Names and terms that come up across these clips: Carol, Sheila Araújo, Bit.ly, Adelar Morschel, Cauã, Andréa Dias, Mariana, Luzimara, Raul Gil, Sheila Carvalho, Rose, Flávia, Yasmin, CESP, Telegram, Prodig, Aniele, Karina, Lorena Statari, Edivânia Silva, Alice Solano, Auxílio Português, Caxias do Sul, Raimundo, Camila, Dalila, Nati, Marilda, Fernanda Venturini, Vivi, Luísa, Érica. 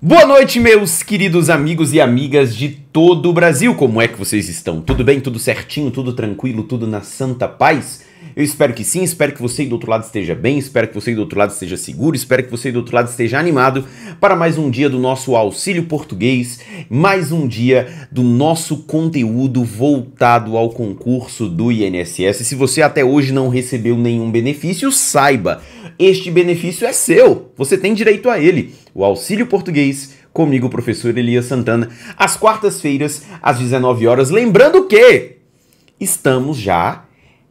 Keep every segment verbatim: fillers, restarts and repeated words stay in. Boa noite, meus queridos amigos e amigas de todo o Brasil. Como é que vocês estão? Tudo bem? Tudo certinho? Tudo tranquilo? Tudo na santa paz? Eu espero que sim, espero que você do outro lado esteja bem, espero que você do outro lado esteja seguro, espero que você do outro lado esteja animado para mais um dia do nosso Auxílio Português, mais um dia do nosso conteúdo voltado ao concurso do I N S S. Se você até hoje não recebeu nenhum benefício, saiba, este benefício é seu, você tem direito a ele, o Auxílio Português, comigo, o professor Elias Santana, às quartas-feiras, às dezenove horas, lembrando que estamos já...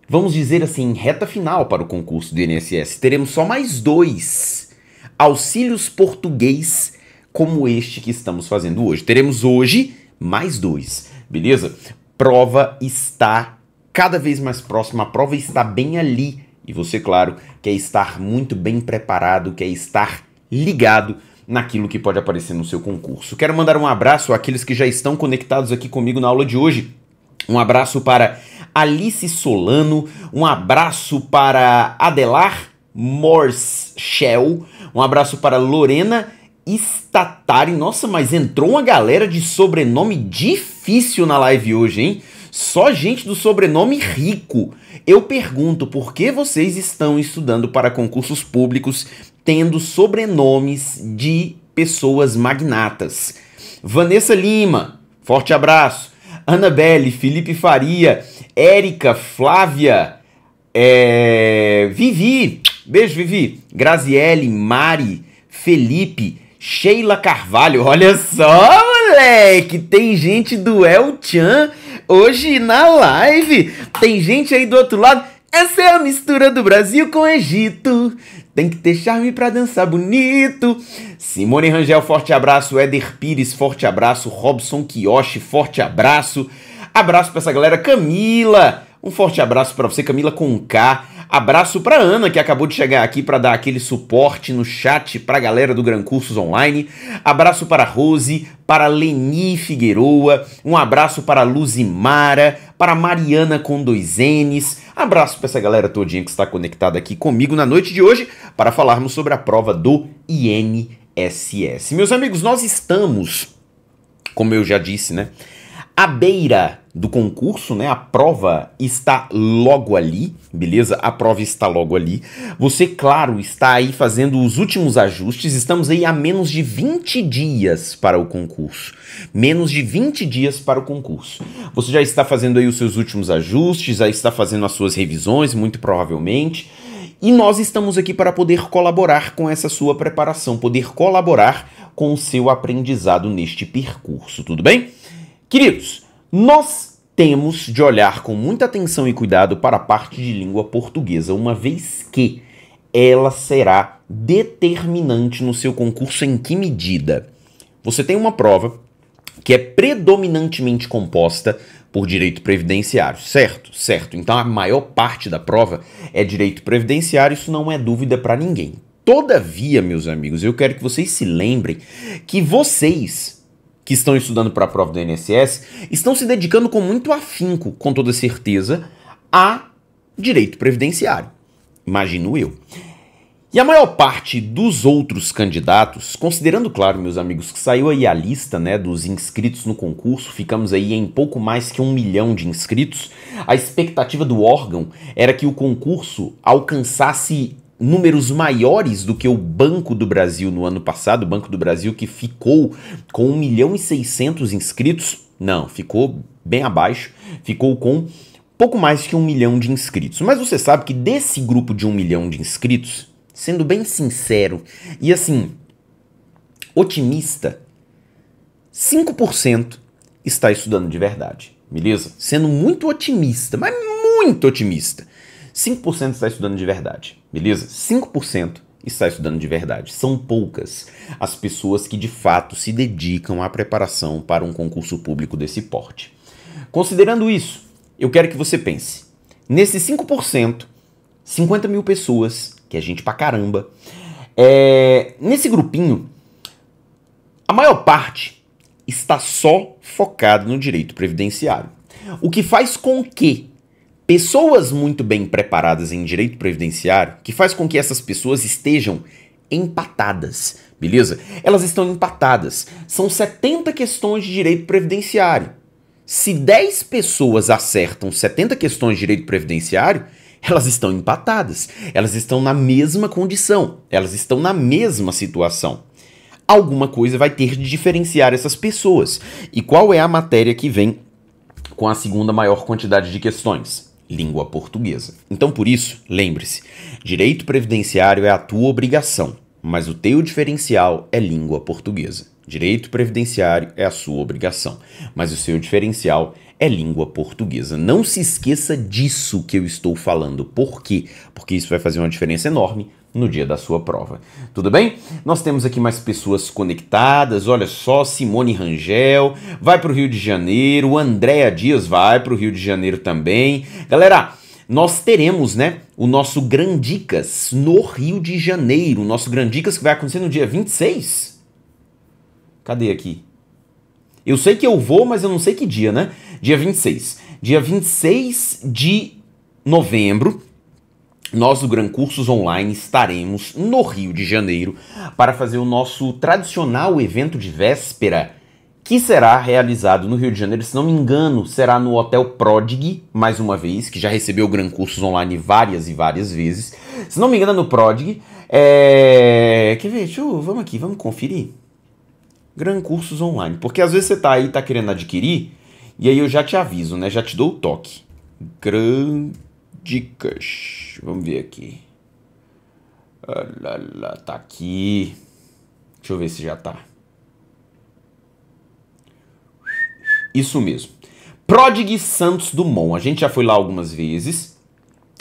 Vamos dizer assim, reta final para o concurso do I N S S, teremos só mais dois auxílios português como este que estamos fazendo hoje. Teremos hoje mais dois, beleza? Prova está cada vez mais próxima, a prova está bem ali. E você, claro, quer estar muito bem preparado, quer estar ligado naquilo que pode aparecer no seu concurso. Quero mandar um abraço àqueles que já estão conectados aqui comigo na aula de hoje. Um abraço para Alice Solano, um abraço para Adelar Morschel, um abraço para Lorena Statari. Nossa, mas entrou uma galera de sobrenome difícil na live hoje, hein? Só gente do sobrenome rico. Eu pergunto, por que vocês estão estudando para concursos públicos tendo sobrenomes de pessoas magnatas? Vanessa Lima, forte abraço. Anabelle, Felipe Faria, Érica, Flávia, é... Vivi, beijo Vivi, Graziele, Mari, Felipe, Sheila Carvalho, olha só moleque, tem gente do El Chan hoje na live, tem gente aí do outro lado, essa é a mistura do Brasil com o Egito, tem que ter charme pra dançar bonito. Simone Rangel, forte abraço. Éder Pires, forte abraço. Robson Kiyoshi, forte abraço. Abraço pra essa galera. Camila, um forte abraço pra você. Camila com K. Abraço pra Ana, que acabou de chegar aqui pra dar aquele suporte no chat pra galera do Gran Cursos Online. Abraço para Rose, para Leni Figueroa. Um abraço para Luzimara, para Mariana com dois N's. Abraço para essa galera todinha que está conectada aqui comigo na noite de hoje para falarmos sobre a prova do I N S S. Meus amigos, nós estamos, como eu já disse, né, à beira do concurso, né? A prova está logo ali, beleza? A prova está logo ali. Você, claro, está aí fazendo os últimos ajustes. Estamos aí a menos de vinte dias para o concurso. Menos de vinte dias para o concurso. Você já está fazendo aí os seus últimos ajustes, já está fazendo as suas revisões, muito provavelmente. E nós estamos aqui para poder colaborar com essa sua preparação, poder colaborar com o seu aprendizado neste percurso, tudo bem? Queridos, nós temos de olhar com muita atenção e cuidado para a parte de língua portuguesa, uma vez que ela será determinante no seu concurso. Em que medida? Você tem uma prova que é predominantemente composta por direito previdenciário, certo? Certo. Então a maior parte da prova é direito previdenciário, isso não é dúvida para ninguém. Todavia, meus amigos, eu quero que vocês se lembrem que vocês... que estão estudando para a prova do I N S S, estão se dedicando com muito afinco, com toda certeza, a direito previdenciário, imagino eu. E a maior parte dos outros candidatos, considerando, claro, meus amigos, que saiu aí a lista, né, dos inscritos no concurso, ficamos aí em pouco mais que um milhão de inscritos, a expectativa do órgão era que o concurso alcançasse números maiores do que o Banco do Brasil no ano passado, o Banco do Brasil que ficou com um milhão e seiscentos inscritos, não, ficou bem abaixo, ficou com pouco mais que um milhão de inscritos. Mas você sabe que desse grupo de um milhão de inscritos, sendo bem sincero e assim, otimista, cinco por cento está estudando de verdade, beleza? Sendo muito otimista, mas muito otimista. cinco por cento está estudando de verdade, beleza? cinco por cento está estudando de verdade. São poucas as pessoas que de fato se dedicam à preparação para um concurso público desse porte. Considerando isso, eu quero que você pense. Nesses cinco por cento, cinquenta mil pessoas, que é gente pra caramba, é, nesse grupinho, a maior parte está só focada no direito previdenciário. O que faz com que pessoas muito bem preparadas em direito previdenciário, que faz com que essas pessoas estejam empatadas, beleza? Elas estão empatadas. São setenta questões de direito previdenciário. Se dez pessoas acertam setenta questões de direito previdenciário, elas estão empatadas. Elas estão na mesma condição. Elas estão na mesma situação. Alguma coisa vai ter de diferenciar essas pessoas. E qual é a matéria que vem com a segunda maior quantidade de questões? Língua portuguesa. Então, por isso, lembre-se, direito previdenciário é a tua obrigação, mas o teu diferencial é língua portuguesa. Direito previdenciário é a sua obrigação, mas o seu diferencial é língua portuguesa. Não se esqueça disso que eu estou falando. Por quê? Porque isso vai fazer uma diferença enorme no dia da sua prova. Tudo bem? Nós temos aqui mais pessoas conectadas. Olha só, Simone Rangel vai para o Rio de Janeiro. Andréa Dias vai para o Rio de Janeiro também. Galera, nós teremos, né, o nosso Gran Dicas no Rio de Janeiro. O nosso Gran Dicas que vai acontecer no dia vinte e seis. Cadê aqui? Eu sei que eu vou, mas eu não sei que dia, né? Dia vinte e seis. Dia vinte e seis de novembro. Nós do Gran Cursos Online estaremos no Rio de Janeiro para fazer o nosso tradicional evento de véspera, que será realizado no Rio de Janeiro, se não me engano, será no Hotel Prodig, mais uma vez, que já recebeu o Gran Cursos Online várias e várias vezes. Se não me engano, no Prodig. É... Quer ver? Deixa eu... Vamos aqui, vamos conferir. Gran Cursos Online. Porque às vezes você tá aí, tá querendo adquirir, e aí eu já te aviso, né? Já te dou o toque. Gran Dicas. Vamos ver aqui. Ah, lá, lá, tá aqui. Deixa eu ver se já tá. Isso mesmo. Prodig Santos Dumont. A gente já foi lá algumas vezes.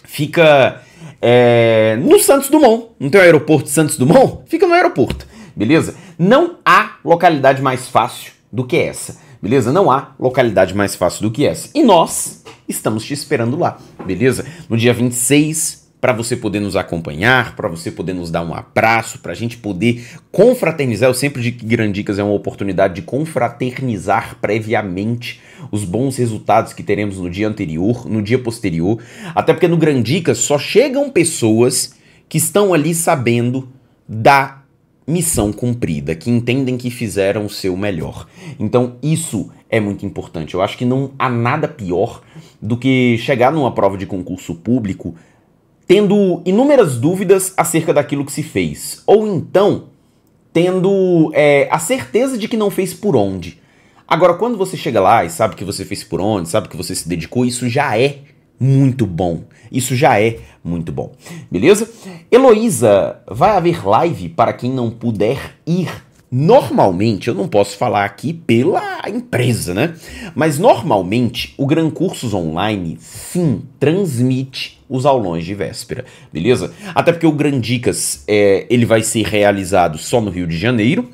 Fica é, no Santos Dumont. Não tem o aeroporto de Santos Dumont? Fica no aeroporto. Beleza? Não há localidade mais fácil do que essa. Beleza? Não há localidade mais fácil do que essa. E nós estamos te esperando lá, beleza? No dia vinte e seis, para você poder nos acompanhar, para você poder nos dar um abraço, para a gente poder confraternizar. Eu sempre digo que Gran Dicas é uma oportunidade de confraternizar previamente os bons resultados que teremos no dia anterior, no dia posterior. Até porque no Gran Dicas só chegam pessoas que estão ali sabendo da missão cumprida, que entendem que fizeram o seu melhor. Então isso é muito importante. Eu acho que não há nada pior do que chegar numa prova de concurso público tendo inúmeras dúvidas acerca daquilo que se fez, ou então tendo é, a certeza de que não fez por onde. Agora, quando você chega lá e sabe que você fez por onde, sabe que você se dedicou, isso já é muito bom. Isso já é muito bom. Beleza? Heloísa, vai haver live para quem não puder ir. Normalmente, eu não posso falar aqui pela empresa, né? Mas normalmente, o Gran Cursos Online, sim, transmite os aulões de véspera. Beleza? Até porque o Gran Dicas, é, ele vai ser realizado só no Rio de Janeiro.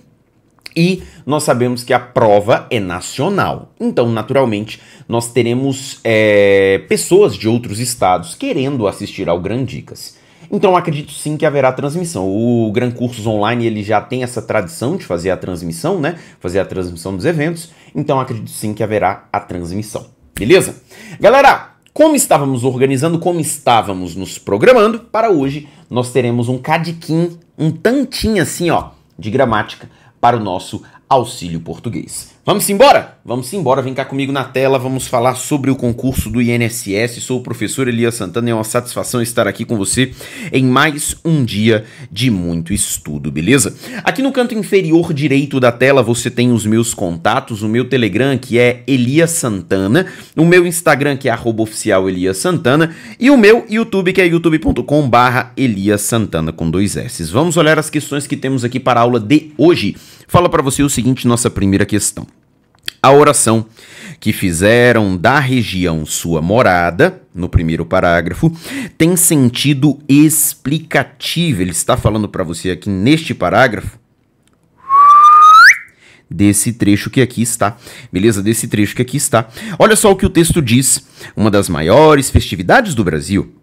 E nós sabemos que a prova é nacional. Então, naturalmente, nós teremos é, pessoas de outros estados querendo assistir ao Gran Dicas. Então, acredito sim que haverá transmissão. O Gran Cursos Online ele já tem essa tradição de fazer a transmissão, né? Fazer a transmissão dos eventos. Então, acredito sim que haverá a transmissão. Beleza? Galera, como estávamos organizando, como estávamos nos programando, para hoje nós teremos um cadiquim, um tantinho assim, ó, de gramática para o nosso auxílio português. Vamos embora? Vamos embora, vem cá comigo na tela, vamos falar sobre o concurso do I N S S. Sou o professor Elias Santana, é uma satisfação estar aqui com você em mais um dia de muito estudo, beleza? Aqui no canto inferior direito da tela você tem os meus contatos, o meu Telegram, que é Elias Santana, o meu Instagram, que é arroba oficial Elias Santana, e o meu YouTube, que é youtube ponto com barra Elias Santana, com dois S's. Vamos olhar as questões que temos aqui para a aula de hoje. Fala para você o seguinte, nossa primeira questão. A oração que fizeram da região sua morada, no primeiro parágrafo, tem sentido explicativo. Ele está falando para você aqui neste parágrafo desse trecho que aqui está, beleza? Desse trecho que aqui está. Olha só o que o texto diz. Uma das maiores festividades do Brasil.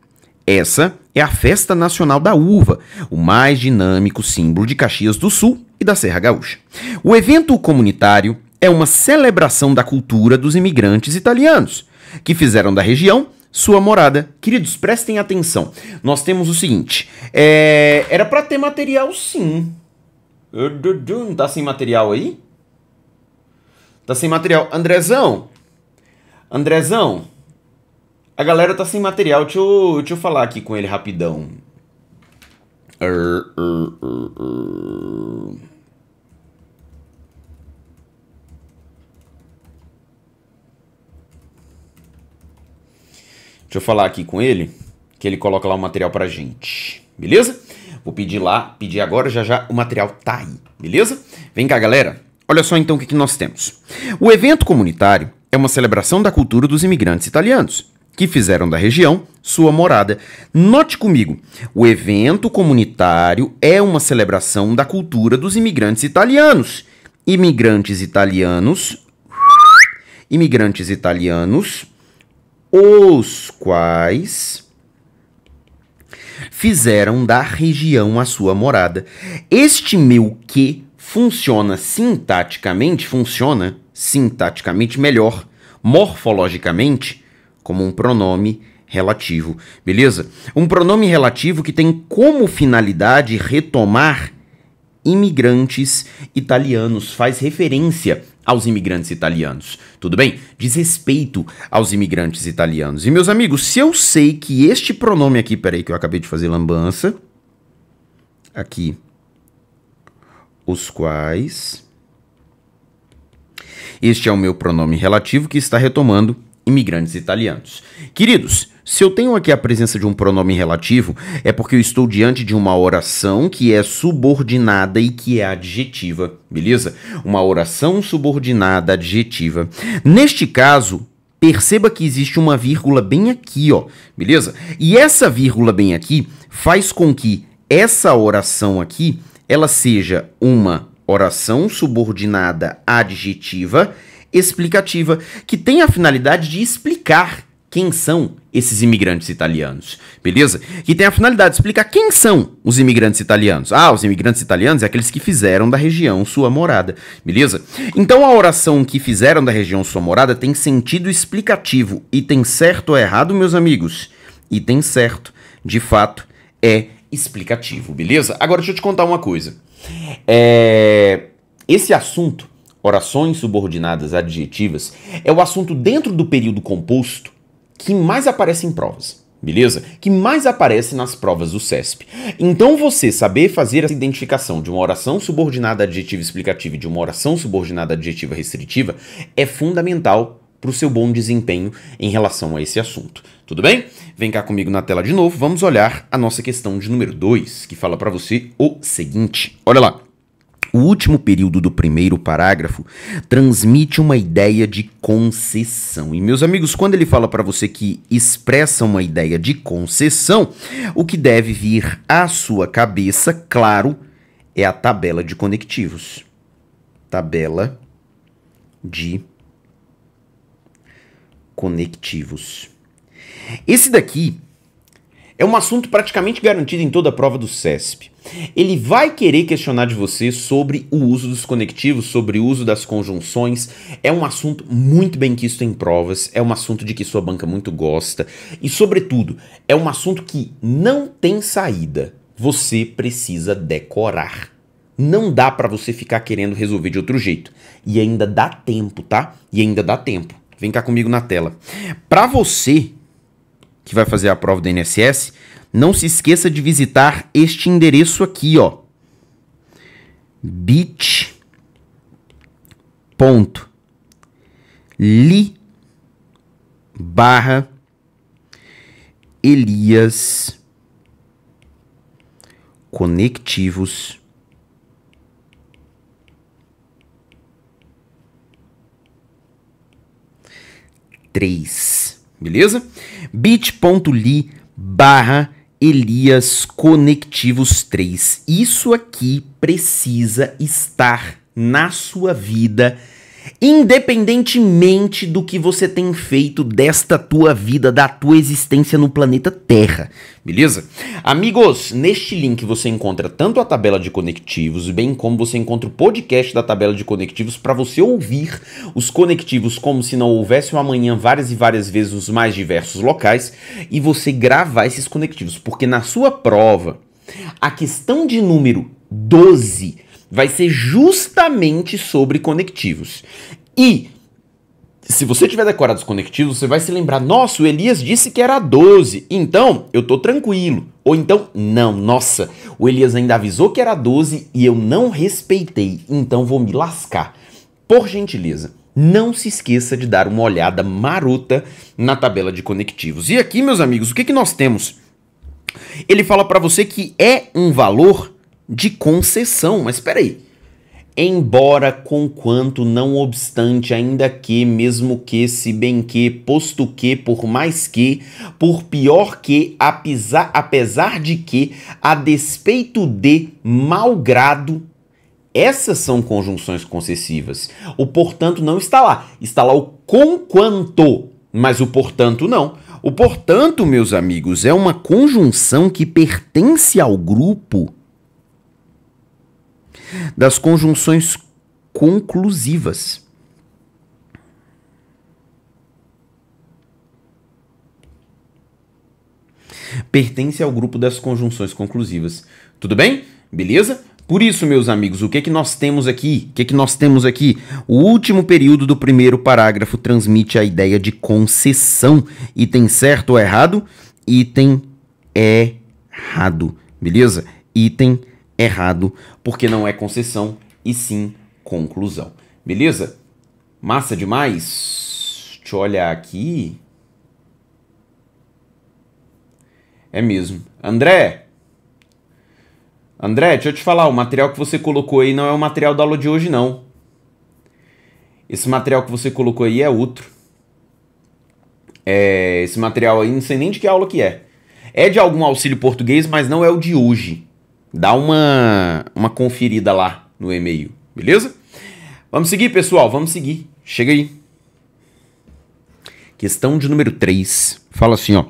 Essa é a Festa Nacional da Uva, o mais dinâmico símbolo de Caxias do Sul e da Serra Gaúcha. O evento comunitário é uma celebração da cultura dos imigrantes italianos, que fizeram da região sua morada. Queridos, prestem atenção. Nós temos o seguinte. É... Era pra ter material, sim. Não tá sem material aí? Tá sem material. Andrezão. Andrezão. A galera tá sem material. Deixa eu, deixa eu falar aqui com ele rapidão. Uh, uh, uh, uh. Deixa eu falar aqui com ele, que ele coloca lá o material pra gente, beleza? Vou pedir lá, pedir agora, já já o material tá aí, beleza? Vem cá, galera. Olha só então o que, que nós temos. O evento comunitário é uma celebração da cultura dos imigrantes italianos, que fizeram da região sua morada. Note comigo, o evento comunitário é uma celebração da cultura dos imigrantes italianos. Imigrantes italianos... Imigrantes italianos... os quais fizeram da região a sua morada. Este meu que funciona sintaticamente, funciona sintaticamente melhor, morfologicamente, como um pronome relativo, beleza? Um pronome relativo que tem como finalidade retomar imigrantes italianos, faz referência aos imigrantes italianos, tudo bem? Diz respeito aos imigrantes italianos. E, meus amigos, se eu sei que este pronome aqui... Peraí, que eu acabei de fazer lambança. Aqui. Os quais... Este é o meu pronome relativo que está retomando imigrantes italianos. Queridos, se eu tenho aqui a presença de um pronome relativo, é porque eu estou diante de uma oração que é subordinada e que é adjetiva, beleza? Uma oração subordinada adjetiva. Neste caso, perceba que existe uma vírgula bem aqui, ó, beleza? E essa vírgula bem aqui faz com que essa oração aqui, ela seja uma oração subordinada adjetiva explicativa, que tem a finalidade de explicar quem são esses imigrantes italianos, beleza? Que tem a finalidade de explicar quem são os imigrantes italianos. Ah, os imigrantes italianos é aqueles que fizeram da região sua morada, beleza? Então a oração que fizeram da região sua morada tem sentido explicativo. E tem certo ou errado, meus amigos? E tem certo, de fato, é explicativo, beleza? Agora deixa eu te contar uma coisa. É... Esse assunto, orações subordinadas adjetivas, é o assunto dentro do período composto que mais aparece em provas, beleza? Que mais aparece nas provas do CESP. Então, você saber fazer essa identificação de uma oração subordinada adjetiva explicativa e de uma oração subordinada adjetiva restritiva é fundamental para o seu bom desempenho em relação a esse assunto. Tudo bem? Vem cá comigo na tela de novo, vamos olhar a nossa questão de número dois, que fala para você o seguinte. Olha lá. O último período do primeiro parágrafo transmite uma ideia de concessão. E, meus amigos, quando ele fala para você que expressa uma ideia de concessão, o que deve vir à sua cabeça, claro, é a tabela de conectivos. Tabela de conectivos. Esse daqui é um assunto praticamente garantido em toda a prova do CESP. Ele vai querer questionar de você sobre o uso dos conectivos, sobre o uso das conjunções. É um assunto muito bem quisto em provas, é um assunto de que sua banca muito gosta. E, sobretudo, é um assunto que não tem saída. Você precisa decorar. Não dá para você ficar querendo resolver de outro jeito. E ainda dá tempo, tá? E ainda dá tempo. Vem cá comigo na tela. Para você que vai fazer a prova do I N S S, não se esqueça de visitar este endereço aqui, ó. bit.ly barra Elias Conectivos três. Beleza? bit.ly barra Elias Conectivos três. Isso aqui precisa estar na sua vida Independentemente do que você tem feito desta tua vida, da tua existência no planeta Terra, beleza? Amigos, neste link você encontra tanto a tabela de conectivos, bem como você encontra o podcast da tabela de conectivos para você ouvir os conectivos como se não houvesse um amanhã várias e várias vezes nos mais diversos locais e você gravar esses conectivos, porque na sua prova, a questão de número doze... vai ser justamente sobre conectivos. E se você tiver decorado os conectivos, você vai se lembrar, nossa, o Elias disse que era doze, então eu tô tranquilo. Ou então, não, nossa, o Elias ainda avisou que era doze e eu não respeitei, então vou me lascar. Por gentileza, não se esqueça de dar uma olhada marota na tabela de conectivos. E aqui, meus amigos, o que que nós temos? Ele fala para você que é um valor de concessão, mas espera aí. Embora, conquanto, não obstante, ainda que, mesmo que, se bem que, posto que, por mais que, por pior que, apesar, apesar de que, a despeito de, malgrado, essas são conjunções concessivas. O portanto não está lá. Está lá o conquanto, mas o portanto não. O portanto, meus amigos, é uma conjunção que pertence ao grupo das conjunções conclusivas. Pertence ao grupo das conjunções conclusivas. Tudo bem? Beleza? Por isso, meus amigos, o que é que nós temos aqui? O que é que nós temos aqui? O último período do primeiro parágrafo transmite a ideia de concessão. Item certo ou errado? Item errado. Beleza? Item errado, porque não é concessão e sim conclusão. Beleza? Massa demais? Deixa eu olhar aqui. É mesmo. André! André, deixa eu te falar, o material que você colocou aí não é o material da aula de hoje, não. Esse material que você colocou aí é outro. É, esse material aí, não sei nem de que aula que é. É de algum auxílio português, mas não é o de hoje. Dá uma, uma conferida lá no e-mail, beleza? Vamos seguir, pessoal, vamos seguir. Chega aí. Questão de número três. Fala assim, ó.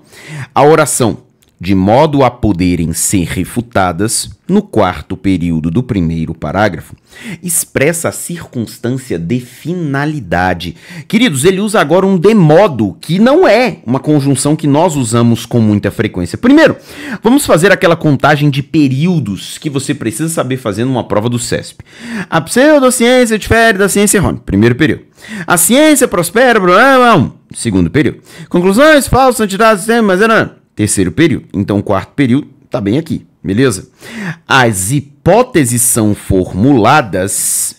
A oração, de modo a poderem ser refutadas, no quarto período do primeiro parágrafo, expressa a circunstância de finalidade. Queridos, ele usa agora um de modo, que não é uma conjunção que nós usamos com muita frequência. Primeiro, vamos fazer aquela contagem de períodos que você precisa saber fazer numa prova do CESP. A pseudociência difere da ciência errônea. Primeiro período. A ciência prospera, blá, blá, blá. Segundo período. Conclusões, falsas, entidades, mas era. Terceiro período. Então, quarto período está bem aqui. Beleza? As hipóteses são formuladas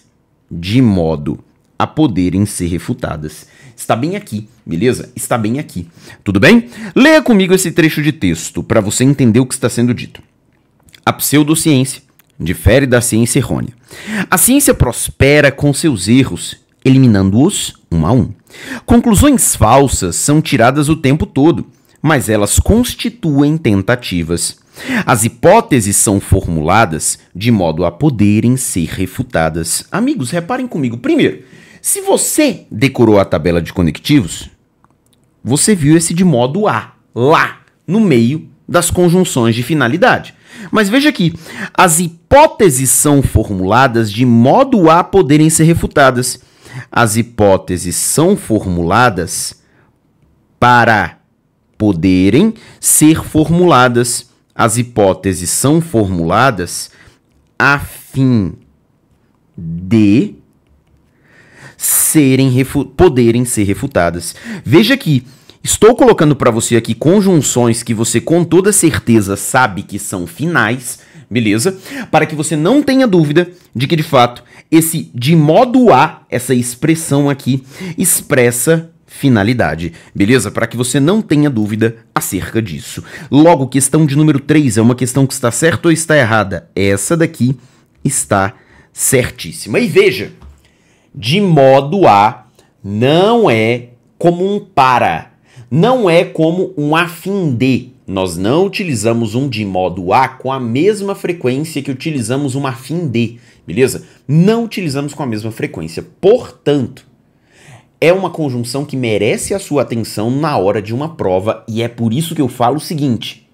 de modo a poderem ser refutadas. Está bem aqui, beleza? Está bem aqui. Tudo bem? Leia comigo esse trecho de texto para você entender o que está sendo dito. A pseudociência difere da ciência errônea. A ciência prospera com seus erros, eliminando-os um a um. Conclusões falsas são tiradas o tempo todo, mas elas constituem tentativas. As hipóteses são formuladas de modo a poderem ser refutadas. Amigos, reparem comigo. Primeiro, se você decorou a tabela de conectivos, você viu esse de modo a, lá, no meio das conjunções de finalidade. Mas veja aqui, as hipóteses são formuladas de modo a poderem ser refutadas. As hipóteses são formuladas para poderem ser formuladas. As hipóteses são formuladas a fim de serem refu- poderem ser refutadas. Veja aqui, estou colocando para você aqui conjunções que você com toda certeza sabe que são finais, beleza? Para que você não tenha dúvida de que, de fato, esse de modo a, essa expressão aqui, expressa finalidade, beleza? Para que você não tenha dúvida acerca disso. Logo, questão de número três é uma questão que está certa ou está errada? Essa daqui está certíssima. E veja, de modo a não é como um para, não é como um a fim de. Nós não utilizamos um de modo a com a mesma frequência que utilizamos um a fim de, beleza? Não utilizamos com a mesma frequência. Portanto, é uma conjunção que merece a sua atenção na hora de uma prova, e é por isso que eu falo o seguinte: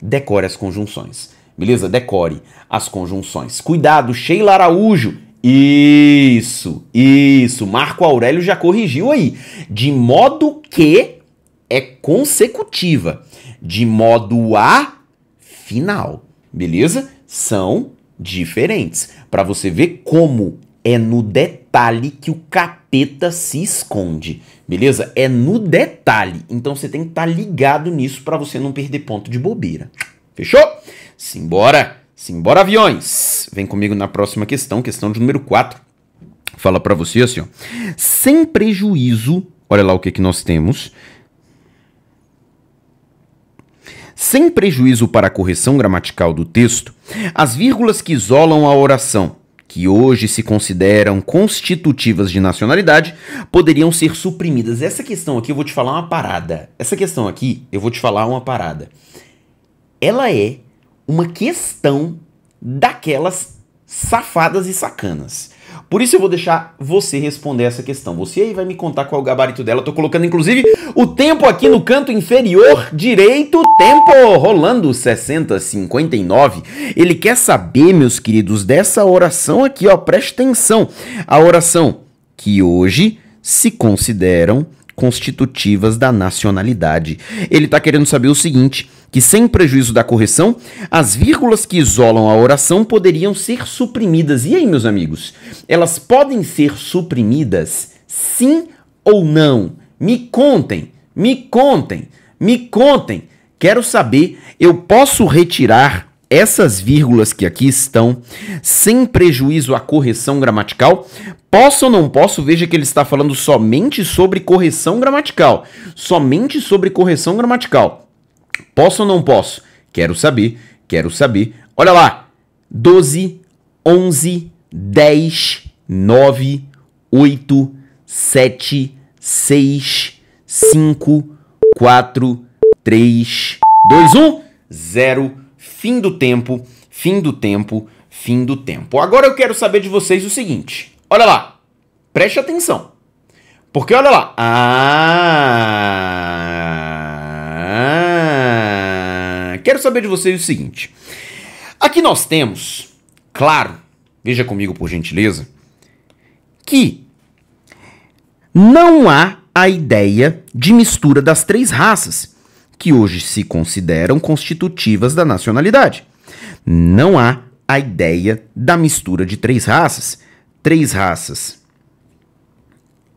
decore as conjunções, beleza? Decore as conjunções. Cuidado, Sheila Araújo. Isso, isso. Marco Aurélio já corrigiu aí. De modo que é consecutiva. De modo a final, beleza? São diferentes. Para você ver como é no detalhe que o capeta se esconde, beleza? É no detalhe. Então você tem que estar ligado nisso para você não perder ponto de bobeira. Fechou? Simbora! Simbora, aviões! Vem comigo na próxima questão, questão de número quatro. Fala para você assim, ó. Sem prejuízo, olha lá o que, que nós temos. Sem prejuízo para a correção gramatical do texto, as vírgulas que isolam a oração, que hoje se consideram constitutivas de nacionalidade, poderiam ser suprimidas. Essa questão aqui eu vou te falar uma parada. Essa questão aqui eu vou te falar uma parada. Ela é uma questão daquelas safadas e sacanas. Por isso eu vou deixar você responder essa questão. Você aí vai me contar qual é o gabarito dela. Eu tô colocando, inclusive, o tempo aqui no canto inferior direito. Tempo rolando sessenta, cinquenta e nove. Ele quer saber, meus queridos, dessa oração aqui, ó. Preste atenção. A oração que hoje se consideram constitutivas da nacionalidade. Ele tá querendo saber o seguinte, que sem prejuízo da correção, as vírgulas que isolam a oração poderiam ser suprimidas. E aí, meus amigos? Elas podem ser suprimidas, sim ou não? Me contem, me contem, me contem. Quero saber, eu posso retirar essas vírgulas que aqui estão sem prejuízo à correção gramatical? Posso ou não posso? Veja que ele está falando somente sobre correção gramatical. Somente sobre correção gramatical. Posso ou não posso? Quero saber, quero saber. Olha lá. doze, onze, dez, nove, oito, sete, seis, cinco, quatro, três, dois, um, zero. Fim do tempo, fim do tempo, fim do tempo. Agora eu quero saber de vocês o seguinte. Olha lá. Preste atenção. Porque olha lá. Ah... Quero saber de vocês o seguinte. Aqui nós temos, claro, veja comigo por gentileza, que não há a ideia de mistura das três raças, que hoje se consideram constitutivas da nacionalidade. Não há a ideia da mistura de três raças. Três raças,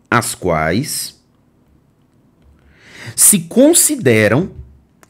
as quais se consideram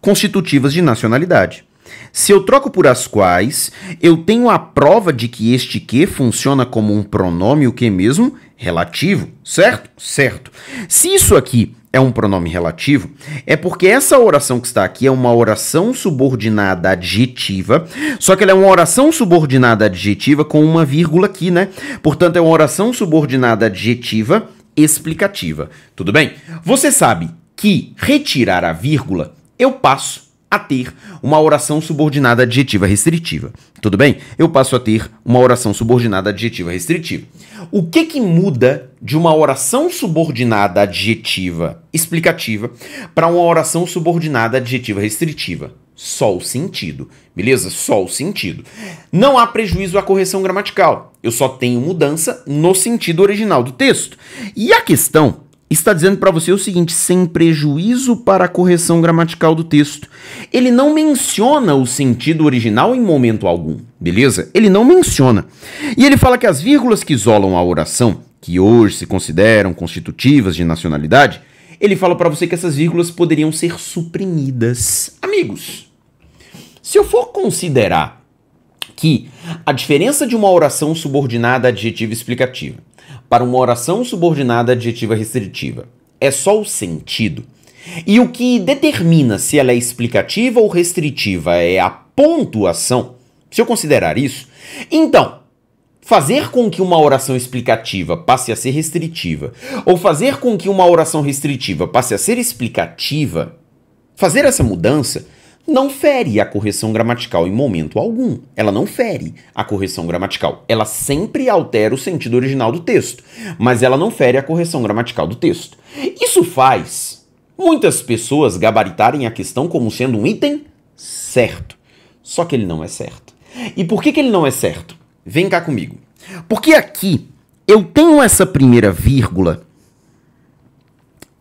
constitutivas de nacionalidade. Se eu troco por as quais, eu tenho a prova de que este que funciona como um pronome, o que mesmo? Relativo, certo? Certo. Se isso aqui é um pronome relativo, é porque essa oração que está aqui é uma oração subordinada adjetiva, só que ela é uma oração subordinada adjetiva com uma vírgula aqui, né? Portanto, é uma oração subordinada adjetiva explicativa. Tudo bem? Você sabe que retirar a vírgula, eu passo a ter uma oração subordinada adjetiva restritiva. Tudo bem? Eu passo a ter uma oração subordinada adjetiva restritiva. O que que muda de uma oração subordinada adjetiva explicativa para uma oração subordinada adjetiva restritiva? Só o sentido, beleza? Só o sentido. Não há prejuízo à correção gramatical. Eu só tenho mudança no sentido original do texto. E a questão está dizendo para você o seguinte, sem prejuízo para a correção gramatical do texto. Ele não menciona o sentido original em momento algum, beleza? Ele não menciona. E ele fala que as vírgulas que isolam a oração, que hoje se consideram constitutivas de nacionalidade, ele fala para você que essas vírgulas poderiam ser suprimidas. Amigos, se eu for considerar que a diferença de uma oração subordinada adjetiva explicativa para uma oração subordinada adjetiva restritiva é só o sentido, e o que determina se ela é explicativa ou restritiva é a pontuação, se eu considerar isso, então, fazer com que uma oração explicativa passe a ser restritiva, ou fazer com que uma oração restritiva passe a ser explicativa, fazer essa mudança não fere a correção gramatical em momento algum. Ela não fere a correção gramatical. Ela sempre altera o sentido original do texto, mas ela não fere a correção gramatical do texto. Isso faz muitas pessoas gabaritarem a questão como sendo um item certo. Só que ele não é certo. E por que que ele não é certo? Vem cá comigo. Porque aqui eu tenho essa primeira vírgula.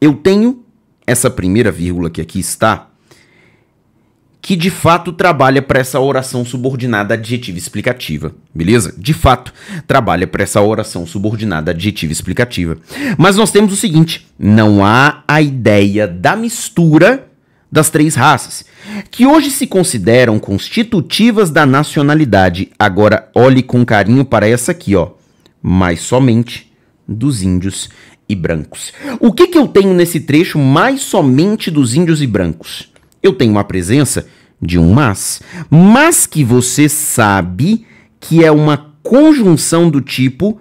Eu tenho essa primeira vírgula que aqui está, que de fato trabalha para essa oração subordinada adjetiva explicativa, beleza? De fato, trabalha para essa oração subordinada adjetiva explicativa. Mas nós temos o seguinte, não há a ideia da mistura das três raças, que hoje se consideram constitutivas da nacionalidade. Agora, olhe com carinho para essa aqui, ó, mas somente dos índios e brancos. O que que eu tenho nesse trecho mais somente dos índios e brancos? Eu tenho a presença de um mas. Mas que você sabe que é uma conjunção do tipo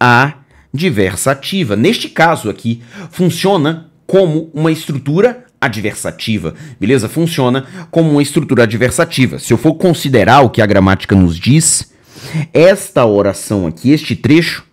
adversativa. Neste caso aqui, funciona como uma estrutura adversativa, beleza? Funciona como uma estrutura adversativa. Se eu for considerar o que a gramática nos diz, esta oração aqui, este trecho,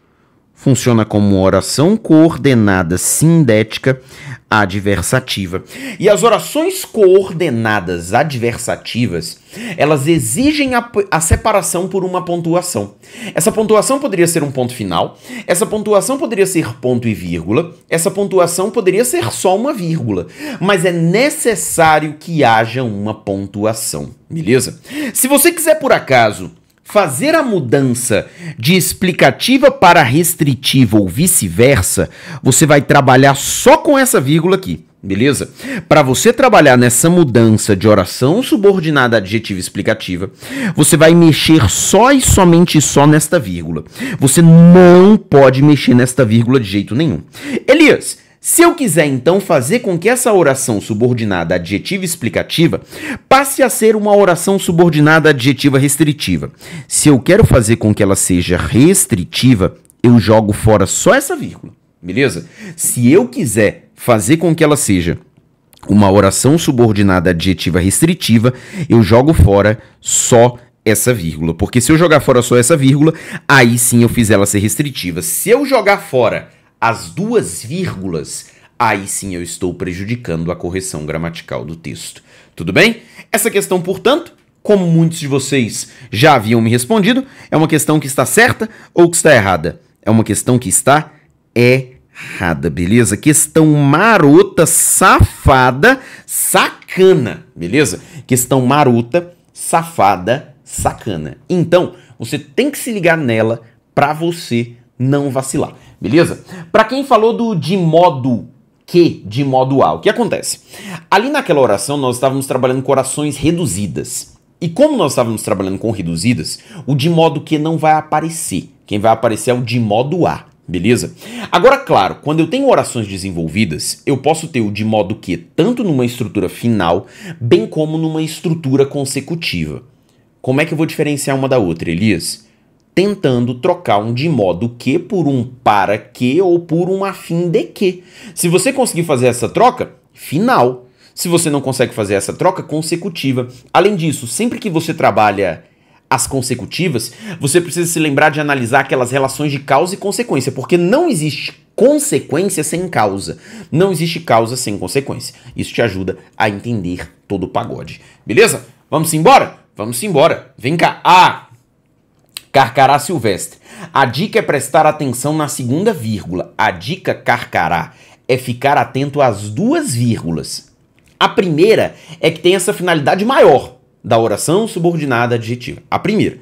funciona como oração coordenada sindética adversativa. E as orações coordenadas adversativas, elas exigem a, a separação por uma pontuação. Essa pontuação poderia ser um ponto final, essa pontuação poderia ser ponto e vírgula, essa pontuação poderia ser só uma vírgula, mas é necessário que haja uma pontuação, beleza? Se você quiser, por acaso, fazer a mudança de explicativa para restritiva ou vice-versa, você vai trabalhar só com essa vírgula aqui, beleza? Para você trabalhar nessa mudança de oração subordinada adjetiva explicativa, você vai mexer só e somente só nesta vírgula. Você não pode mexer nesta vírgula de jeito nenhum. Elias, se eu quiser então fazer com que essa oração subordinada adjetiva explicativa passe a ser uma oração subordinada adjetiva restritiva, se eu quero fazer com que ela seja restritiva, eu jogo fora só essa vírgula, beleza? Se eu quiser fazer com que ela seja uma oração subordinada adjetiva restritiva, eu jogo fora só essa vírgula, porque se eu jogar fora só essa vírgula, aí sim eu fiz ela ser restritiva. Se eu jogar fora as duas vírgulas, aí sim eu estou prejudicando a correção gramatical do texto. Tudo bem? Essa questão, portanto, como muitos de vocês já haviam me respondido, é uma questão que está certa ou que está errada? É uma questão que está errada, beleza? Questão marota, safada, sacana, beleza? Questão marota, safada, sacana. Então, você tem que se ligar nela para você não vacilar. Beleza? Para quem falou do de modo que, de modo a, o que acontece? Ali naquela oração nós estávamos trabalhando com orações reduzidas. E como nós estávamos trabalhando com reduzidas, o de modo que não vai aparecer. Quem vai aparecer é o de modo a, beleza? Agora, claro, quando eu tenho orações desenvolvidas, eu posso ter o de modo que tanto numa estrutura final, bem como numa estrutura consecutiva. Como é que eu vou diferenciar uma da outra, Elias? Tentando trocar um de modo que por um para que ou por um a fim de que. Se você conseguir fazer essa troca, final. Se você não consegue fazer essa troca, consecutiva. Além disso, sempre que você trabalha as consecutivas, você precisa se lembrar de analisar aquelas relações de causa e consequência, porque não existe consequência sem causa. Não existe causa sem consequência. Isso te ajuda a entender todo o pagode. Beleza? Vamos embora? Vamos embora. Vem cá. Ah! Carcará silvestre. A dica é prestar atenção na segunda vírgula. A dica carcará é ficar atento às duas vírgulas. A primeira é que tem essa finalidade maior da oração subordinada adjetiva. A primeira.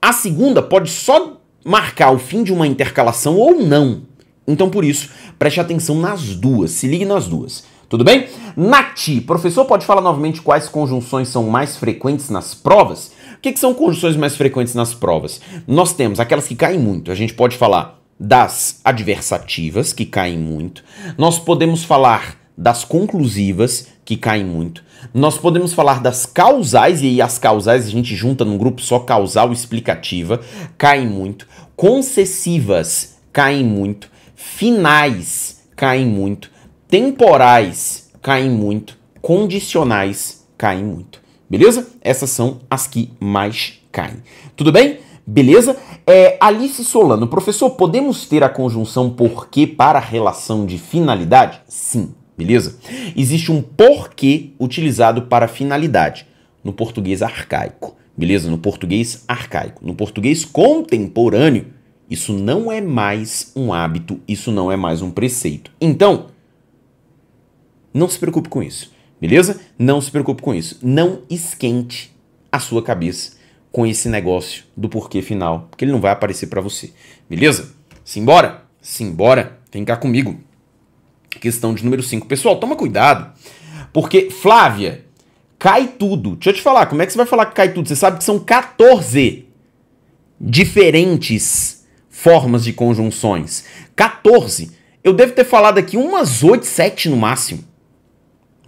A segunda pode só marcar o fim de uma intercalação ou não. Então, por isso, preste atenção nas duas. Se ligue nas duas. Tudo bem? Nati, professor, pode falar novamente quais conjunções são mais frequentes nas provas? O que, que são conjunções mais frequentes nas provas? Nós temos aquelas que caem muito. A gente pode falar das adversativas, que caem muito. Nós podemos falar das conclusivas, que caem muito. Nós podemos falar das causais, e aí as causais a gente junta num grupo só causal explicativa, caem muito. Concessivas, caem muito. Finais, caem muito. Temporais, caem muito. Condicionais, caem muito. Beleza? Essas são as que mais caem. Tudo bem? Beleza? É, Alice Solano, professor, podemos ter a conjunção porquê para a relação de finalidade? Sim, beleza? Existe um porquê utilizado para finalidade no português arcaico, beleza? No português arcaico. No português contemporâneo, isso não é mais um hábito, isso não é mais um preceito. Então, não se preocupe com isso, beleza? Não se preocupe com isso. Não esquente a sua cabeça com esse negócio do porquê final, porque ele não vai aparecer para você, beleza? Simbora, simbora, vem cá comigo. Questão de número cinco. Pessoal, toma cuidado, porque, Flávia, cai tudo. Deixa eu te falar, como é que você vai falar que cai tudo? Você sabe que são quatorze diferentes formas de conjunções. quatorze. Eu devo ter falado aqui umas oito, sete no máximo.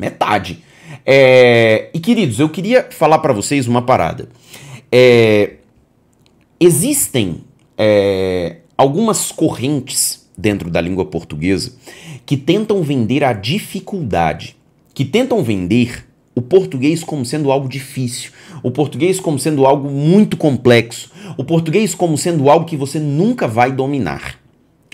Metade. É... E, queridos, eu queria falar para vocês uma parada. É, existem é, algumas correntes dentro da língua portuguesa que tentam vender a dificuldade, que tentam vender o português como sendo algo difícil, o português como sendo algo muito complexo, o português como sendo algo que você nunca vai dominar.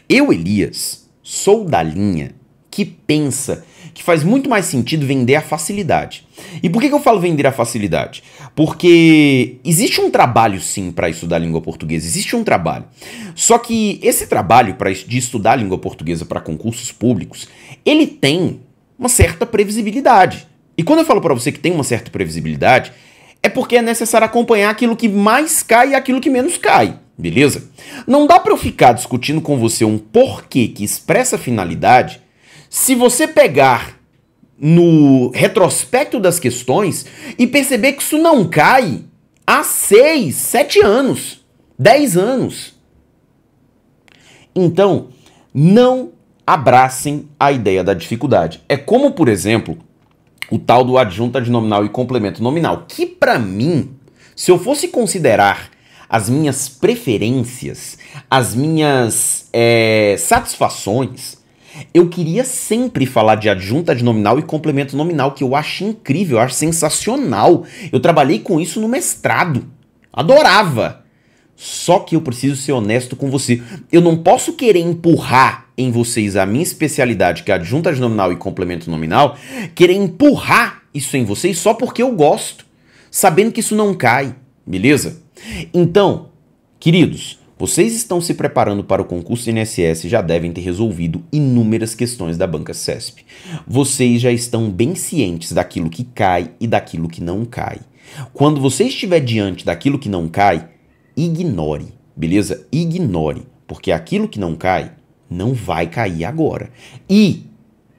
Eu, Elias, sou da linha que pensa que faz muito mais sentido vender a facilidade. E por que que eu falo vender a facilidade? Porque existe um trabalho, sim, para estudar a língua portuguesa. Existe um trabalho. Só que esse trabalho pra, de estudar a língua portuguesa para concursos públicos, ele tem uma certa previsibilidade. E quando eu falo para você que tem uma certa previsibilidade, é porque é necessário acompanhar aquilo que mais cai e aquilo que menos cai. Beleza? Não dá para eu ficar discutindo com você um porquê que expressa finalidade. Se você pegar no retrospecto das questões e perceber que isso não cai há seis, sete anos, dez anos. Então, não abracem a ideia da dificuldade. É como, por exemplo, o tal do adjunto adnominal e complemento nominal, que para mim, se eu fosse considerar as minhas preferências, as minhas é, satisfações... Eu queria sempre falar de adjunto adnominal e complemento nominal, que eu acho incrível, eu acho sensacional. Eu trabalhei com isso no mestrado. Adorava. Só que eu preciso ser honesto com você. Eu não posso querer empurrar em vocês a minha especialidade, que é adjunto adnominal e complemento nominal, querer empurrar isso em vocês só porque eu gosto, sabendo que isso não cai, beleza? Então, queridos... Vocês estão se preparando para o concurso do I N S S e já devem ter resolvido inúmeras questões da banca C E S P. Vocês já estão bem cientes daquilo que cai e daquilo que não cai. Quando você estiver diante daquilo que não cai, ignore, beleza? Ignore, porque aquilo que não cai não vai cair agora. E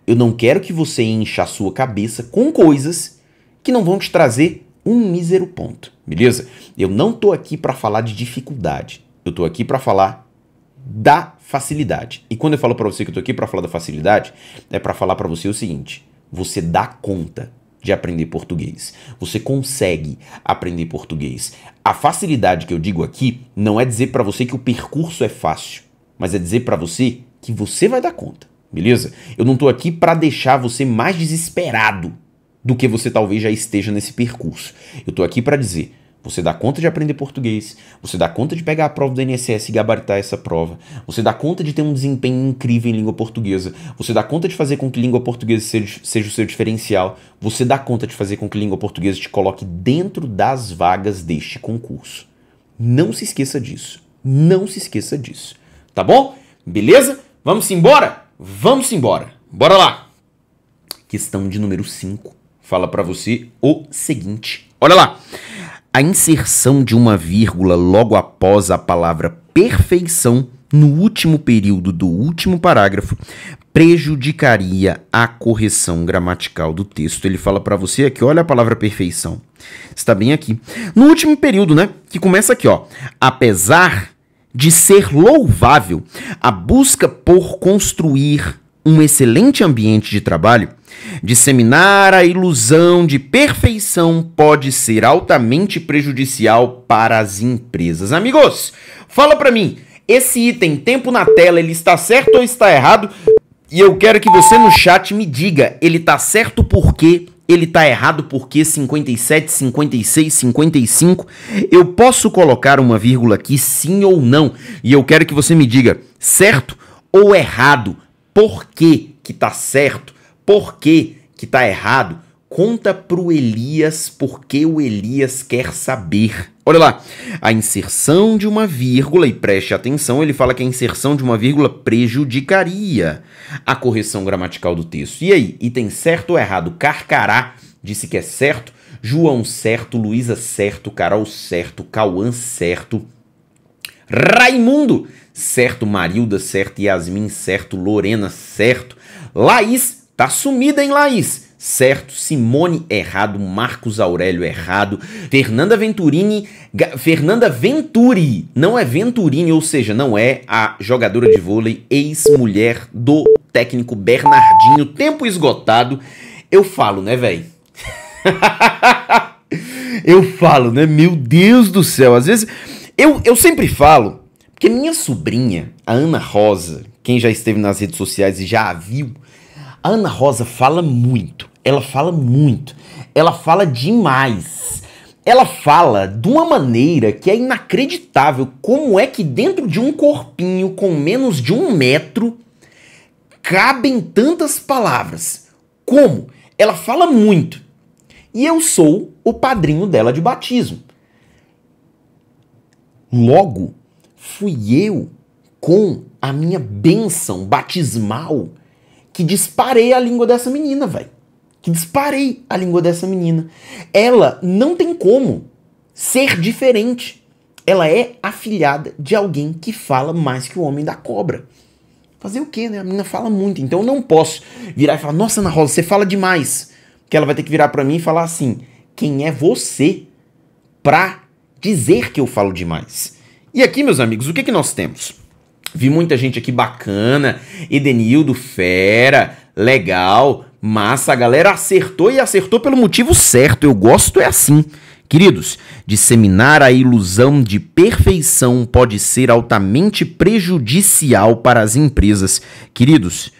eu não quero que você encha a sua cabeça com coisas que não vão te trazer um mísero ponto, beleza? Eu não tô aqui para falar de dificuldade. Eu tô aqui para falar da facilidade. E quando eu falo para você que eu tô aqui para falar da facilidade, é para falar para você o seguinte: você dá conta de aprender português. Você consegue aprender português. A facilidade que eu digo aqui não é dizer para você que o percurso é fácil, mas é dizer para você que você vai dar conta, beleza? Eu não tô aqui para deixar você mais desesperado do que você talvez já esteja nesse percurso. Eu tô aqui para dizer: você dá conta de aprender português, você dá conta de pegar a prova do I N S S e gabaritar essa prova, você dá conta de ter um desempenho incrível em língua portuguesa, você dá conta de fazer com que língua portuguesa seja, seja o seu diferencial, você dá conta de fazer com que língua portuguesa te coloque dentro das vagas deste concurso. Não se esqueça disso. Não se esqueça disso. Tá bom? Beleza? Vamos embora? Vamos embora. Bora lá. Questão de número cinco. Fala pra você o seguinte. Olha lá. A inserção de uma vírgula logo após a palavra perfeição no último período do último parágrafo prejudicaria a correção gramatical do texto. Ele fala para você aqui, olha a palavra perfeição. Está bem aqui. No último período, né? Que começa aqui, ó. Apesar de ser louvável a busca por construir um excelente ambiente de trabalho, disseminar a ilusão de perfeição pode ser altamente prejudicial para as empresas. Amigos, fala pra mim, esse item tempo na tela, ele está certo ou está errado? E eu quero que você no chat me diga, ele está certo por quê ele tá errado porque cinquenta e sete, cinquenta e seis, cinquenta e cinco. Eu posso colocar uma vírgula aqui, sim ou não? E eu quero que você me diga certo ou errado. Por que que tá certo? Por que que tá errado? Conta pro Elias porque o Elias quer saber. Olha lá, a inserção de uma vírgula, e preste atenção, ele fala que a inserção de uma vírgula prejudicaria a correção gramatical do texto. E aí, item certo ou errado? Carcará disse que é certo, João certo, Luísa certo, Carol certo, Cauã certo, Raimundo certo, Marilda certo, Yasmin certo, Lorena certo, Laís, tá sumida, hein, Laís? Certo, Simone errado, Marcos Aurélio errado, Fernanda Venturini, Ga Fernanda Venturi, não é Venturini, ou seja, não é a jogadora de vôlei, ex-mulher do técnico Bernardinho, tempo esgotado, eu falo, né, velho? Eu falo, né, meu Deus do céu, às vezes, eu, eu sempre falo, porque minha sobrinha, a Ana Rosa, quem já esteve nas redes sociais e já a viu, a Ana Rosa fala muito, ela fala muito, ela fala demais, ela fala de uma maneira que é inacreditável, como é que dentro de um corpinho com menos de um metro cabem tantas palavras, como? Ela fala muito, e eu sou o padrinho dela de batismo, logo fui eu com a minha bênção batismal, que disparei a língua dessa menina, velho. Que disparei a língua dessa menina. Ela não tem como ser diferente. Ela é afilhada de alguém que fala mais que o homem da cobra. Fazer o quê, né? A menina fala muito. Então eu não posso virar e falar, nossa, Ana Rosa, você fala demais. Porque ela vai ter que virar pra mim e falar assim, quem é você pra dizer que eu falo demais? E aqui, meus amigos, o que que nós temos? Vi muita gente aqui bacana, Edenildo, fera, legal, massa, a galera acertou e acertou pelo motivo certo, eu gosto é assim. Queridos, disseminar a ilusão de perfeição pode ser altamente prejudicial para as empresas. Queridos,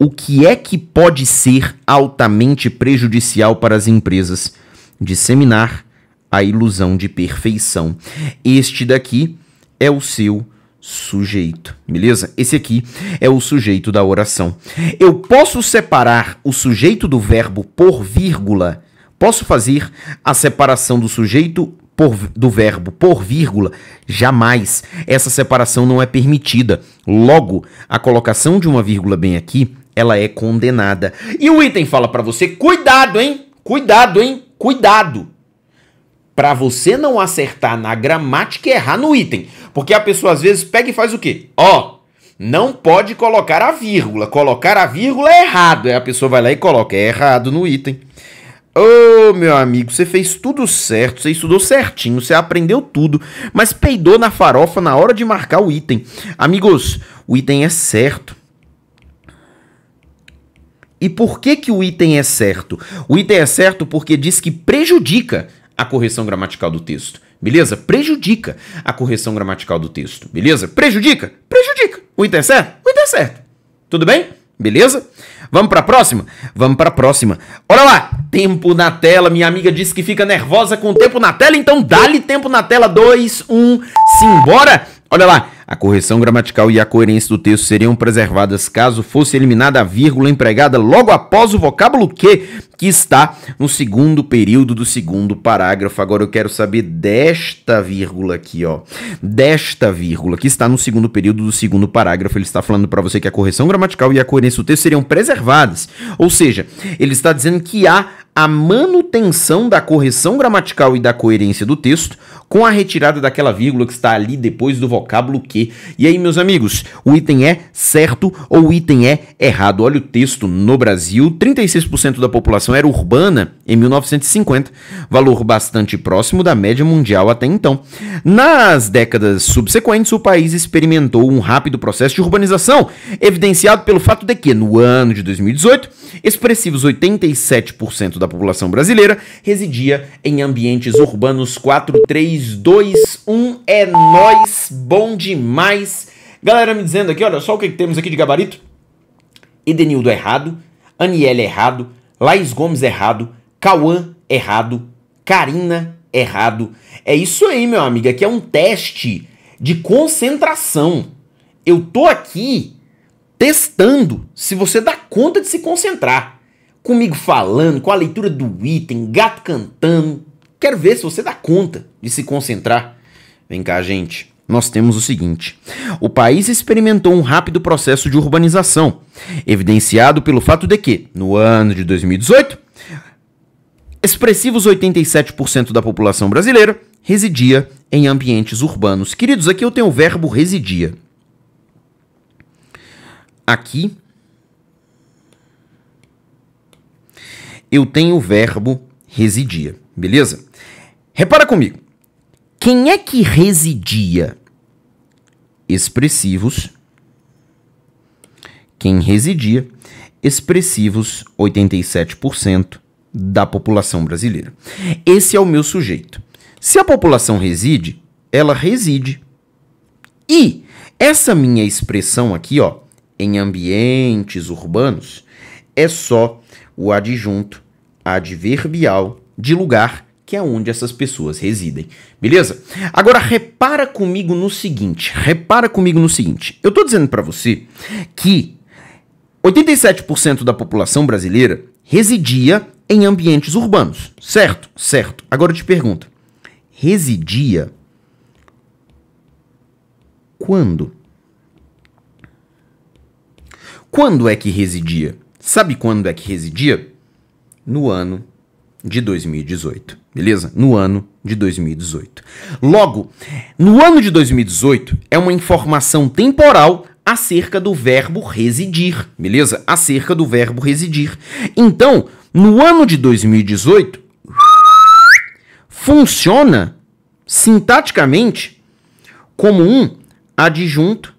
o que é que pode ser altamente prejudicial para as empresas? Disseminar a ilusão de perfeição. Este daqui é o seu sujeito, beleza? Esse aqui é o sujeito da oração. Eu posso separar o sujeito do verbo por vírgula? Posso fazer a separação do sujeito por, do verbo por vírgula? Jamais. Essa separação não é permitida. Logo, a colocação de uma vírgula bem aqui, ela é condenada. E o item fala pra você, cuidado, hein? Cuidado, hein? Cuidado! Pra você não acertar na gramática e errar no item. Porque a pessoa às vezes pega e faz o quê? Ó, não pode colocar a vírgula. Colocar a vírgula é errado. Aí a pessoa vai lá e coloca, é errado no item. Ô, meu amigo, você fez tudo certo, você estudou certinho, você aprendeu tudo, mas peidou na farofa na hora de marcar o item. Amigos, o item é certo. E por que que o item é certo? O item é certo porque diz que prejudica a correção gramatical do texto, beleza? Prejudica a correção gramatical do texto, beleza? Prejudica? Prejudica. O item é certo? O item é certo. Tudo bem? Beleza? Vamos para a próxima? Vamos para a próxima. Olha lá, tempo na tela. Minha amiga disse que fica nervosa com o tempo na tela, então dá-lhe tempo na tela. dois, um, simbora. Olha lá, a correção gramatical e a coerência do texto seriam preservadas caso fosse eliminada a vírgula empregada logo após o vocábulo que, que está no segundo período do segundo parágrafo. Agora eu quero saber desta vírgula aqui, ó. Desta vírgula que está no segundo período do segundo parágrafo. Ele está falando para você que a correção gramatical e a coerência do texto seriam preservadas. Ou seja, ele está dizendo que há a manutenção da correção gramatical e da coerência do texto com a retirada daquela vírgula que está ali depois do vocábulo que. E aí, meus amigos, o item é certo ou o item é errado? Olha o texto. No Brasil, trinta e seis por cento da população era urbana em mil novecentos e cinquenta, valor bastante próximo da média mundial até então. Nas décadas subsequentes, o país experimentou um rápido processo de urbanização, evidenciado pelo fato de que, no ano de dois mil e dezoito, expressivos oitenta e sete por cento da população brasileira residia em ambientes urbanos. Quatro, três, dois, um, é nóis, bom demais. Galera me dizendo aqui, olha só o que temos aqui de gabarito. Edenildo errado, Aniele errado, Laís Gomes errado, Cauã, errado. Karina, errado. É isso aí, meu amigo. Aqui é um teste de concentração. Eu tô aqui testando se você dá conta de se concentrar. Comigo falando, com a leitura do item, gato cantando. Quero ver se você dá conta de se concentrar. Vem cá, gente. Nós temos o seguinte. O país experimentou um rápido processo de urbanização, evidenciado pelo fato de que, no ano de dois mil e dezoito, expressivos oitenta e sete por cento da população brasileira residia em ambientes urbanos. Queridos, aqui eu tenho o verbo residia. Aqui eu tenho o verbo residia, beleza? Repara comigo. Quem é que residia? Expressivos. Quem residia? Expressivos oitenta e sete por cento da população brasileira. Esse é o meu sujeito. Se a população reside, ela reside. E essa minha expressão aqui, ó, em ambientes urbanos, é só o adjunto adverbial de lugar, que é onde essas pessoas residem, beleza? Agora, repara comigo no seguinte, repara comigo no seguinte. Eu tô dizendo para você que oitenta e sete por cento da população brasileira residia em ambientes urbanos, certo? Certo. Agora eu te pergunto, residia quando? Quando é que residia? Sabe quando é que residia? No ano de dois mil e dezoito, beleza? No ano de dois mil e dezoito. Logo, no ano de dois mil e dezoito é uma informação temporal acerca do verbo residir, beleza? Acerca do verbo residir. Então, no ano de dois mil e dezoito, funciona sintaticamente como um adjunto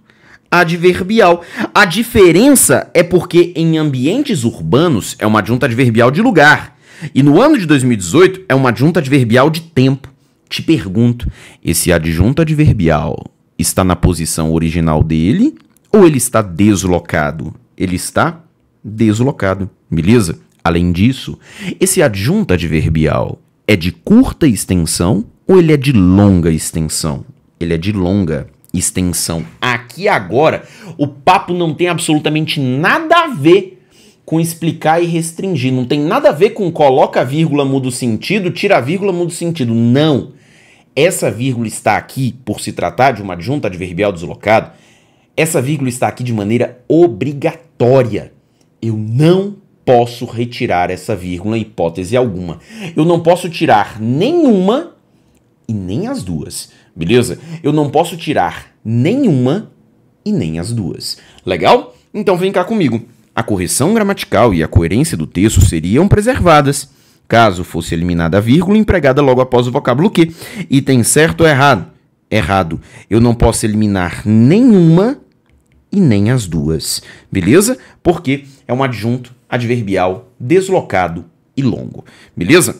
adverbial. A diferença é porque em ambientes urbanos é uma adjunta adverbial de lugar. E no ano de dois mil e dezoito é uma adjunta adverbial de tempo. Te pergunto, esse adjunto adverbial está na posição original dele ou ele está deslocado? Ele está deslocado, beleza? Além disso, esse adjunto adverbial é de curta extensão ou ele é de longa extensão? Ele é de longa extensão. Aqui agora, o papo não tem absolutamente nada a ver com explicar e restringir. Não tem nada a ver com coloca a vírgula, muda o sentido, tira a vírgula, muda o sentido. Não. Essa vírgula está aqui, por se tratar de uma adjunta adverbial deslocado, essa vírgula está aqui de maneira obrigatória. Eu não posso retirar essa vírgula em hipótese alguma. Eu não posso tirar nenhuma e nem as duas, beleza? Eu não posso tirar nenhuma e nem as duas. Legal? Então vem cá comigo. A correção gramatical e a coerência do texto seriam preservadas, caso fosse eliminada a vírgula empregada logo após o vocábulo que. Item certo ou errado? Errado. Eu não posso eliminar nenhuma e nem as duas, beleza? Porque é um adjunto adverbial deslocado e longo, beleza?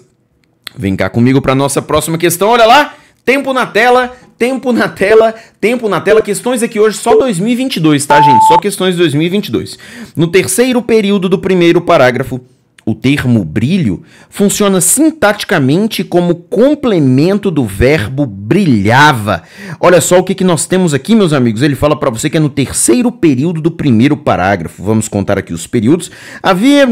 Vem cá comigo para a nossa próxima questão, olha lá! Tempo na tela, tempo na tela, tempo na tela. Questões aqui hoje só dois mil e vinte e dois, tá, gente? Só questões de dois mil e vinte e dois. No terceiro período do primeiro parágrafo, o termo brilho funciona sintaticamente como complemento do verbo brilhava. Olha só o que, que nós temos aqui, meus amigos. Ele fala para você que é no terceiro período do primeiro parágrafo. Vamos contar aqui os períodos. Havia...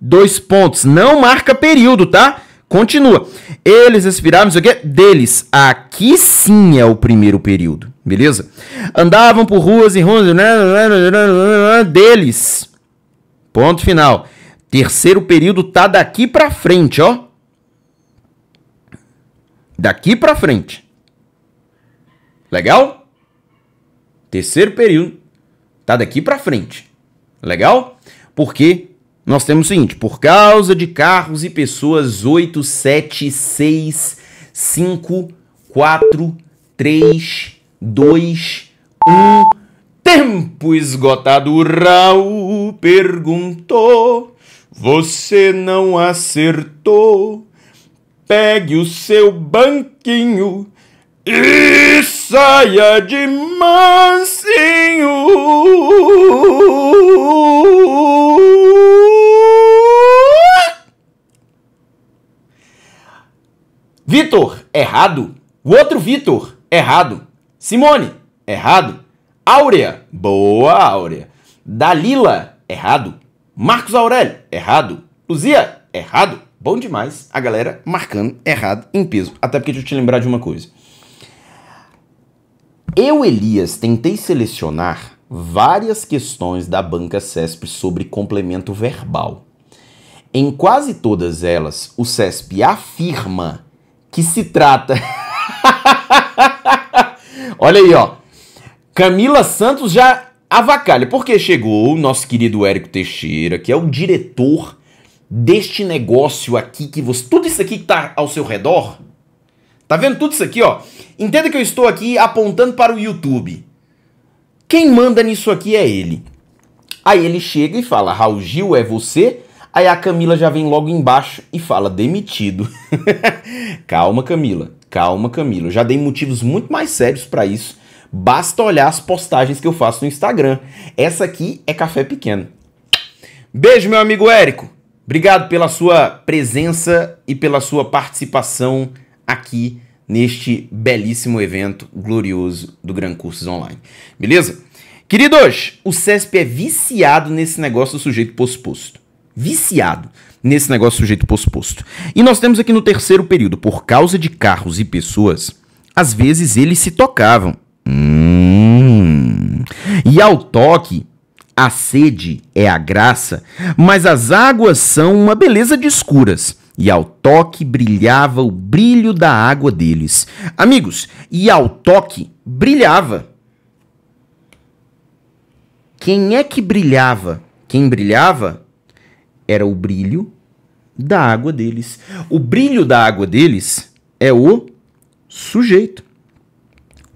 dois pontos. Não marca período, tá? Continua. Eles expiraram, não sei o quê, deles. Aqui sim é o primeiro período, beleza? Andavam por ruas e ruas, deles. Ponto final. Terceiro período tá daqui pra frente, ó. Daqui pra frente. Legal? Terceiro período tá daqui pra frente. Legal? Porque nós temos o seguinte, por causa de carros e pessoas oito, sete, seis, cinco, quatro, três, dois, um. Tempo esgotado, o Raul perguntou, você não acertou, pegue o seu banquinho e saia de mansinho. Vitor, errado. O outro Vitor, errado. Simone, errado. Áurea, boa Áurea. Dalila, errado. Marcos Aurélio, errado. Luzia, errado. Bom demais a galera marcando errado em peso. Até porque deixa eu te lembrar de uma coisa. Eu, Elias, tentei selecionar várias questões da banca CESP sobre complemento verbal. Em quase todas elas, o CESP afirma que se trata... Olha aí, ó. Camila Santos já avacalha, porque chegou o nosso querido Érico Teixeira, que é o diretor deste negócio aqui, que você... tudo isso aqui que tá ao seu redor, tá vendo tudo isso aqui, ó? Entenda que eu estou aqui apontando para o YouTube. Quem manda nisso aqui é ele. Aí ele chega e fala, Raul Gil, é você? Aí a Camila já vem logo embaixo e fala, demitido. Calma, Camila. Calma, Camila. Eu já dei motivos muito mais sérios para isso. Basta olhar as postagens que eu faço no Instagram. Essa aqui é café pequeno. Beijo, meu amigo Érico. Obrigado pela sua presença e pela sua participação aqui neste belíssimo evento glorioso do Gran Cursos Online. Beleza? Queridos, o CESP é viciado nesse negócio do sujeito posposto. Viciado nesse negócio sujeito posposto. E nós temos aqui no terceiro período, por causa de carros e pessoas, às vezes eles se tocavam. Hum. E ao toque, a sede é a graça, mas as águas são uma beleza de escuras. E ao toque brilhava o brilho da água deles. Amigos, e ao toque brilhava. Quem é que brilhava? Quem brilhava? Era o brilho da água deles. O brilho da água deles é o sujeito,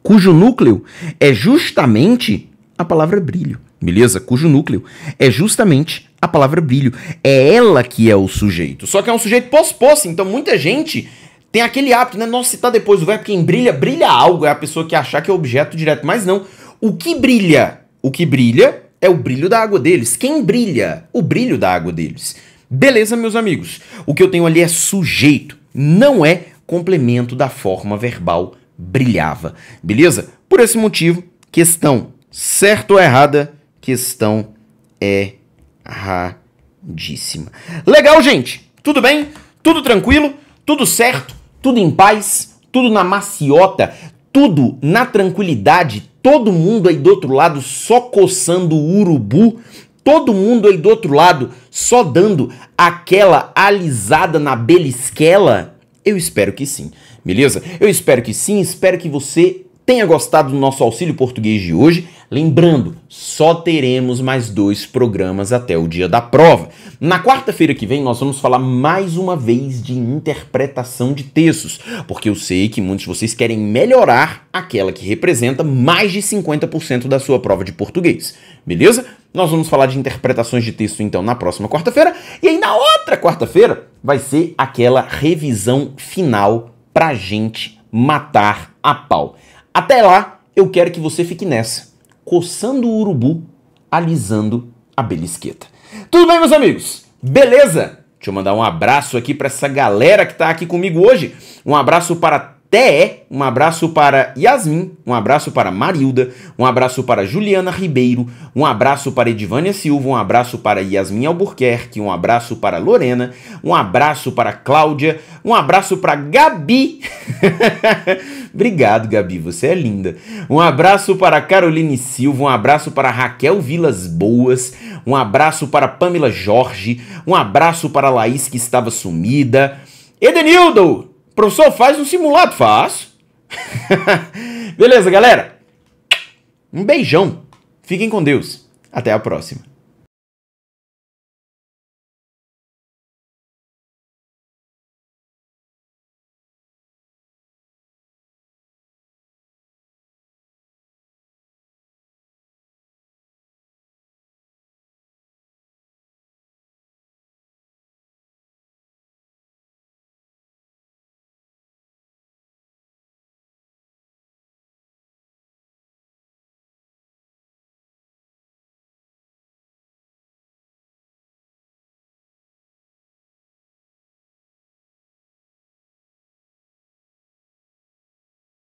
cujo núcleo é justamente a palavra brilho. Beleza? Cujo núcleo é justamente a palavra brilho. É ela que é o sujeito. Só que é um sujeito posposto, então muita gente tem aquele hábito, né? Nossa, citar depois o verbo, quem brilha, brilha algo. É a pessoa que achar que é objeto direto. Mas não. O que brilha? O que brilha é o brilho da água deles. Quem brilha? O brilho da água deles. Beleza, meus amigos? O que eu tenho ali é sujeito, não é complemento da forma verbal brilhava. Beleza? Por esse motivo, questão certa ou errada, questão erradíssima. Legal, gente? Tudo bem? Tudo tranquilo? Tudo certo? Tudo em paz? Tudo na maciota? Tudo na tranquilidade? Todo mundo aí do outro lado só coçando o urubu, todo mundo aí do outro lado só dando aquela alisada na belisquela? Eu espero que sim, beleza? Eu espero que sim, espero que você tenha gostado do nosso auxílio português de hoje. Lembrando, só teremos mais dois programas até o dia da prova. Na quarta-feira que vem nós vamos falar mais uma vez de interpretação de textos, porque eu sei que muitos de vocês querem melhorar aquela que representa mais de cinquenta por cento da sua prova de português, beleza? Nós vamos falar de interpretações de texto então na próxima quarta-feira, e aí na outra quarta-feira vai ser aquela revisão final pra gente matar a pau. Até lá, eu quero que você fique nessa, coçando o urubu, alisando a belisqueta. Tudo bem, meus amigos? Beleza? Deixa eu mandar um abraço aqui para essa galera que tá aqui comigo hoje. Um abraço para Té, um abraço para Yasmin, um abraço para Marilda, um abraço para Juliana Ribeiro, um abraço para Edivânia Silva, um abraço para Yasmin Albuquerque, um abraço para Lorena, um abraço para Cláudia, um abraço para Gabi... Obrigado, Gabi, você é linda. Um abraço para Caroline Silva, um abraço para Raquel Vilas Boas, um abraço para Pamela Jorge, um abraço para Laís, que estava sumida. Edenildo, professor, faz um simulado. Faço. Beleza, galera? Um beijão. Fiquem com Deus. Até a próxima.